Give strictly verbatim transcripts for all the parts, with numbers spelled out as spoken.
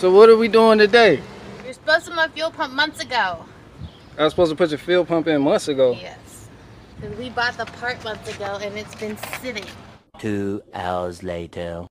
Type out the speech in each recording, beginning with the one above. So what are we doing today? You're supposed to put my fuel pump months ago. I was supposed to put your fuel pump in months ago? Yes. And we bought the part months ago and it's been sitting. Two hours later.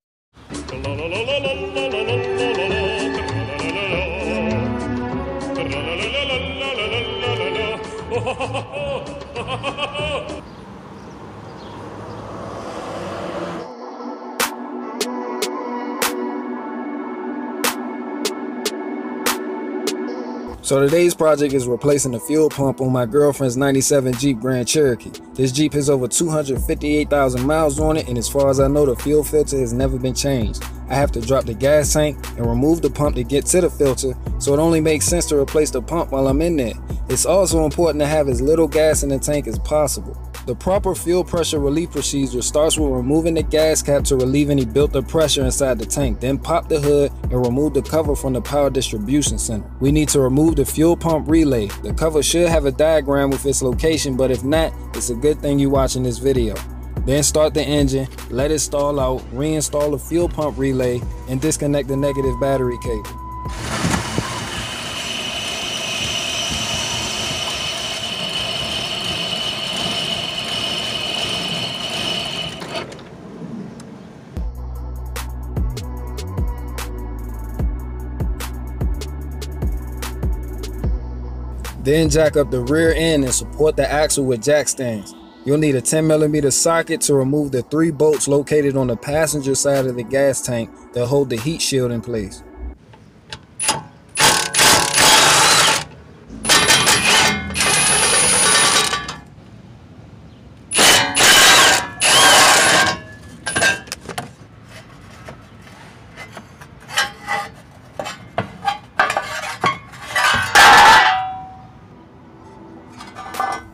So today's project is replacing the fuel pump on my girlfriend's ninety-seven Jeep Grand Cherokee. This Jeep has over two hundred fifty-eight thousand miles on it, and as far as I know, the fuel filter has never been changed. I have to drop the gas tank and remove the pump to get to the filter, so it only makes sense to replace the pump while I'm in there. It's also important to have as little gas in the tank as possible. The proper fuel pressure relief procedure starts with removing the gas cap to relieve any built-up pressure inside the tank, then pop the hood and remove the cover from the power distribution center. We need to remove the fuel pump relay. The cover should have a diagram with its location, but if not, it's a good thing you're watching this video. Then start the engine, let it stall out, reinstall the fuel pump relay, and disconnect the negative battery cable. Then jack up the rear end and support the axle with jack stands. You'll need a ten millimeter socket to remove the three bolts located on the passenger side of the gas tank that hold the heat shield in place.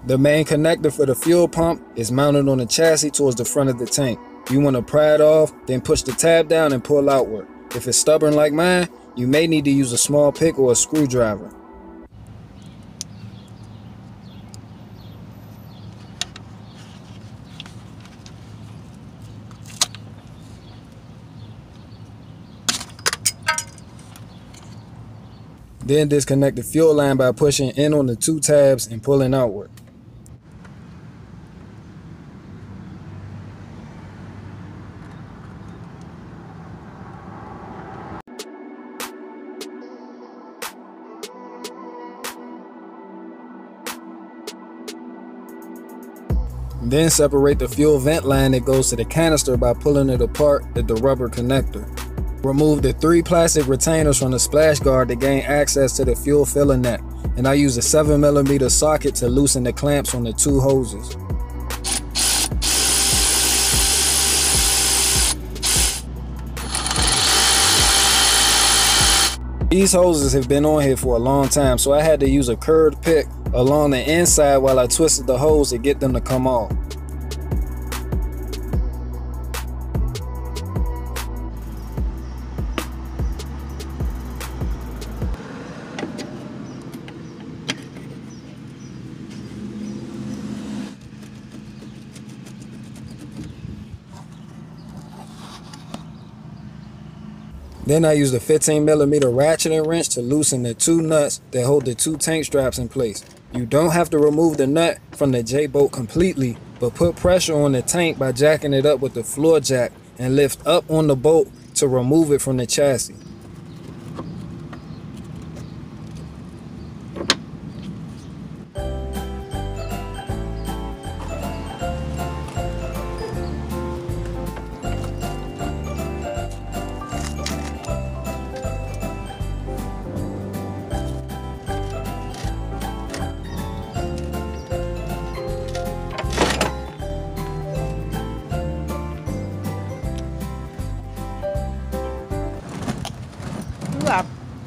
The main connector for the fuel pump is mounted on the chassis towards the front of the tank. You want to pry it off, then push the tab down and pull outward. If it's stubborn like mine, you may need to use a small pick or a screwdriver. Then disconnect the fuel line by pushing in on the two tabs and pulling outward. Then separate the fuel vent line that goes to the canister by pulling it apart at the rubber connector. Remove the three plastic retainers from the splash guard to gain access to the fuel filler nut, and I use a seven millimeter socket to loosen the clamps on the two hoses. These hoses have been on here for a long time, so I had to use a curved pick along the inside while I twisted the hose to get them to come off. Then I used a fifteen millimeter ratchet and wrench to loosen the two nuts that hold the two tank straps in place. You don't have to remove the nut from the J-bolt completely, but put pressure on the tank by jacking it up with the floor jack and lift up on the bolt to remove it from the chassis.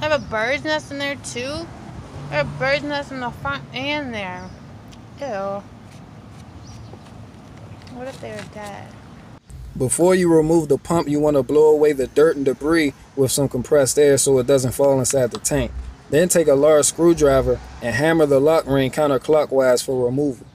I have a bird's nest in there too. I have a bird's nest in the front and there. Ew. What if they were dead? Before you remove the pump, you want to blow away the dirt and debris with some compressed air so it doesn't fall inside the tank. Then take a large screwdriver and hammer the lock ring counterclockwise for removal.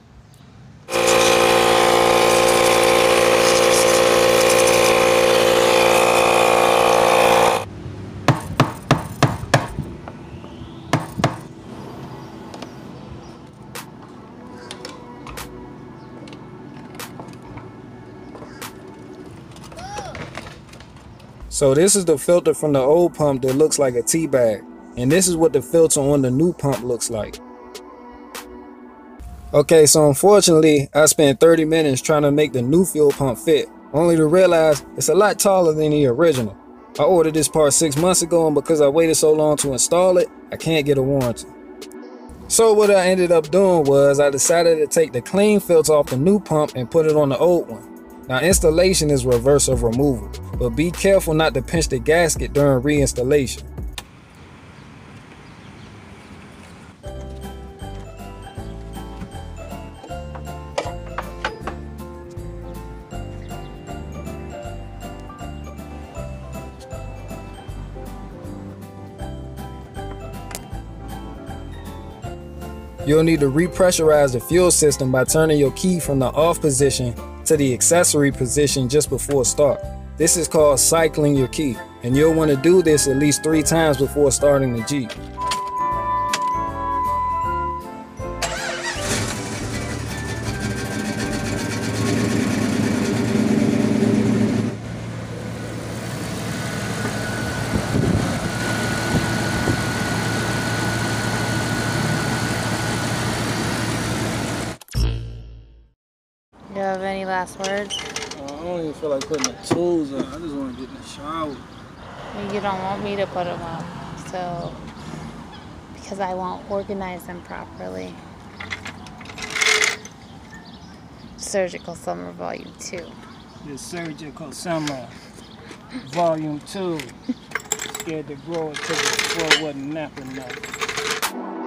So this is the filter from the old pump that looks like a tea bag, and this is what the filter on the new pump looks like. Okay, so unfortunately, I spent thirty minutes trying to make the new fuel pump fit, only to realize it's a lot taller than the original. I ordered this part six months ago, and because I waited so long to install it, I can't get a warranty. So what I ended up doing was I decided to take the clean filter off the new pump and put it on the old one. Now installation is reverse of removal, but be careful not to pinch the gasket during reinstallation. You'll need to repressurize the fuel system by turning your key from the off position to the accessory position just before start. This is called cycling your key, and you'll want to do this at least three times before starting the Jeep. Do you have any last words? Uh, I don't even feel like putting the tools on. I just want to get in the shower. You don't want me to put them up, so because I won't organize them properly. Surgical Summer Volume two. The Surgical Summer Volume two. Scared to grow it till the floor wasn't napping nothing.